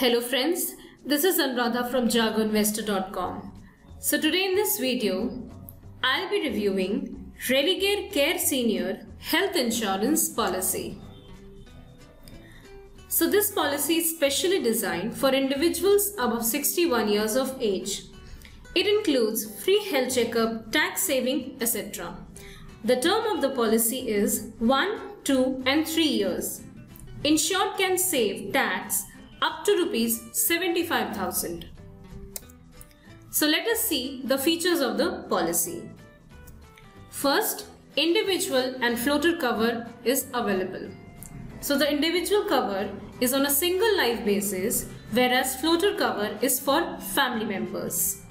Hello friends, this is Anuradha from jagoinvestor.com. So today in this video, I'll be reviewing Religare Care Senior Health Insurance Policy. So this policy is specially designed for individuals above 61 years of age. It includes free health checkup, tax saving, etc. The term of the policy is 1, 2 and 3 years. Insured can save tax up to ₹75,000. So let us see the features of the policy. First, individual and floater cover is available. So the individual cover is on a single life basis, whereas floater cover is for family members.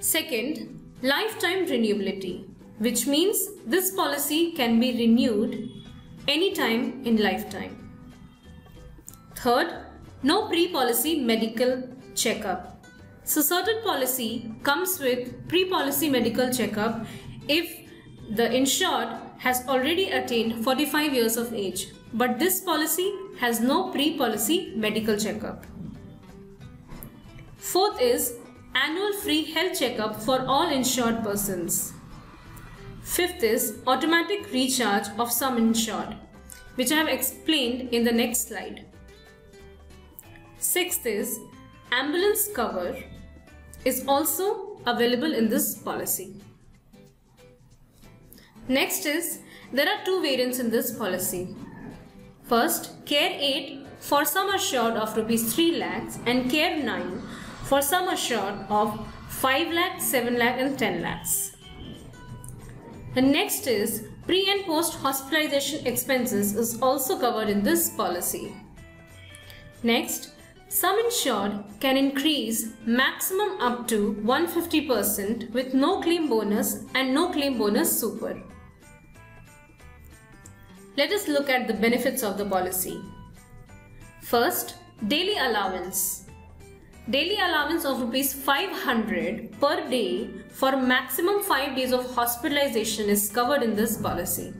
Second, lifetime renewability, which means this policy can be renewed anytime in lifetime. Third, no pre-policy medical checkup. So certain policy comes with pre-policy medical checkup if the insured has already attained 45 years of age. But this policy has no pre-policy medical checkup. Fourth is annual free health checkup for all insured persons. Fifth is automatic recharge of sum insured, which I have explained in the next slide. Sixth is ambulance cover is also available in this policy. Next is there are two variants in this policy. First, Care 8 for sum assured of ₹3 lakhs and Care 9 for sum assured of 5 lakh, 7 lakh and 10 lakhs. The next is pre and post hospitalization expenses is also covered in this policy. Next, sum insured can increase maximum up to 150% with no claim bonus and no claim bonus super. Let us look at the benefits of the policy. First, daily allowance. Daily allowance of ₹500 per day for maximum 5 days of hospitalization is covered in this policy.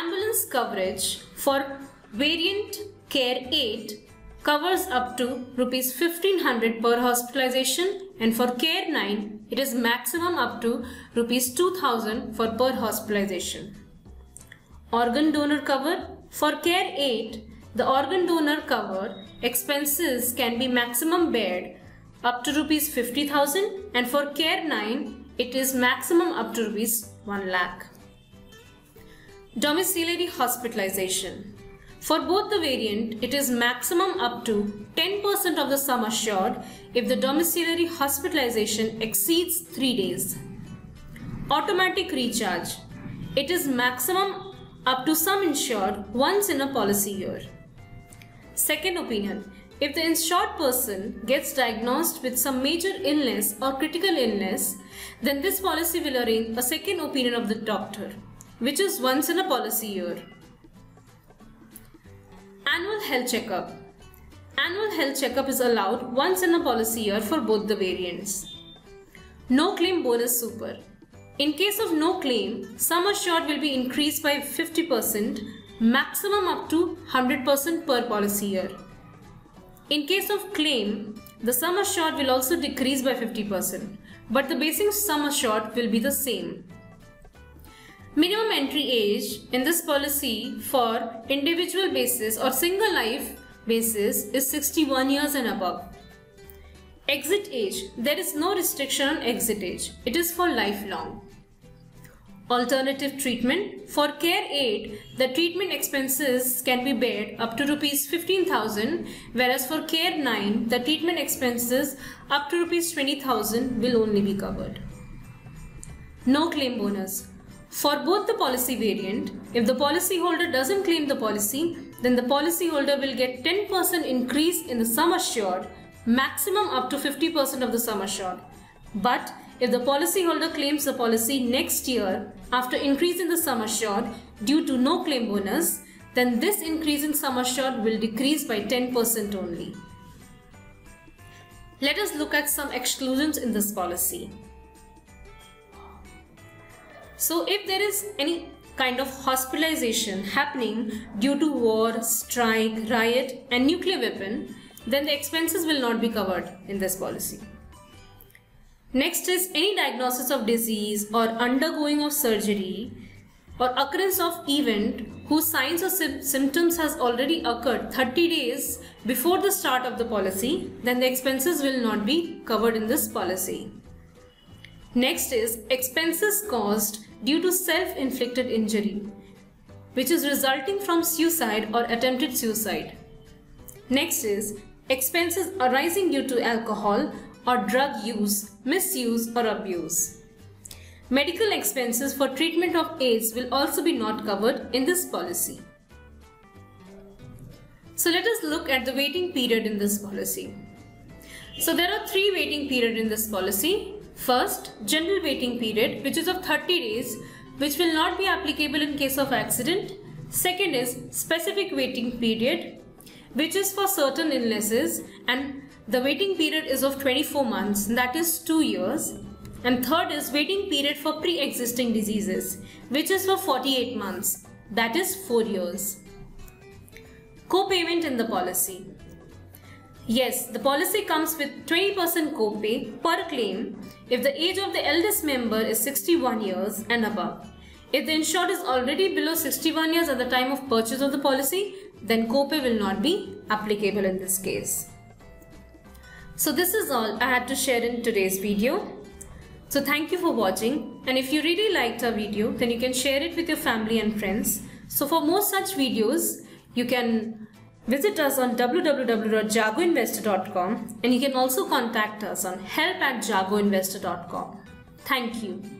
Ambulance coverage for variant Care 8 covers up to ₹1,500 per hospitalization, and for Care 9 it is maximum up to ₹2,000 for per hospitalization. Organ donor cover. For Care 8, the organ donor cover expenses can be maximum bared up to ₹50,000, and for Care 9 it is maximum up to ₹1 lakh. Domiciliary hospitalization. For both the variant, it is maximum up to 10% of the sum assured if the domiciliary hospitalization exceeds 3 days. Automatic recharge. It is maximum up to sum insured once in a policy year. Second opinion. If the insured person gets diagnosed with some major illness or critical illness, then this policy will arrange a second opinion of the doctor, which is once in a policy year. Annual health checkup. Annual health checkup is allowed once in a policy year for both the variants. No claim bonus super. In case of no claim, sum assured will be increased by 50%, maximum up to 100% per policy year. In case of claim, the sum assured will also decrease by 50%, but the basic sum assured will be the same. Minimum entry age in this policy for individual basis or single life basis is 61 years and above. Exit age. There is no restriction on exit age. It is for lifelong. Alternative treatment. For Care 8, the treatment expenses can be bared up to ₹15,000, whereas for Care 9, the treatment expenses up to ₹20,000 will only be covered. No claim bonus. For both the policy variant, if the policyholder doesn't claim the policy, then the policyholder will get 10% increase in the sum assured, maximum up to 50% of the sum assured. But if the policyholder claims the policy next year after increase in the sum assured due to no claim bonus, then this increase in sum assured will decrease by 10% only. Let us look at some exclusions in this policy. So if there is any kind of hospitalization happening due to war, strike, riot and nuclear weapon, then the expenses will not be covered in this policy. Next is any diagnosis of disease or undergoing of surgery or occurrence of event whose signs or symptoms has already occurred 30 days before the start of the policy, then the expenses will not be covered in this policy. Next is expenses caused due to self-inflicted injury, which is resulting from suicide or attempted suicide. Next is expenses arising due to alcohol or drug use, misuse or abuse. Medical expenses for treatment of AIDS will also be not covered in this policy. So let us look at the waiting period in this policy. So there are three waiting periods in this policy. First, general waiting period, which is of 30 days, which will not be applicable in case of accident. Second is specific waiting period, which is for certain illnesses, and the waiting period is of 24 months, that is 2 years. And third is waiting period for pre-existing diseases, which is for 48 months, that is 4 years. Co-payment in the policy. Yes, the policy comes with 20% co-pay per claim if the age of the eldest member is 61 years and above. If the insured is already below 61 years at the time of purchase of the policy, then co-pay will not be applicable in this case. So this is all I had to share in today's video. So thank you for watching, and if you really liked our video, then you can share it with your family and friends. So for more such videos, you can visit us on www.jagoinvestor.com, and you can also contact us on help@jagoinvestor.com. Thank you.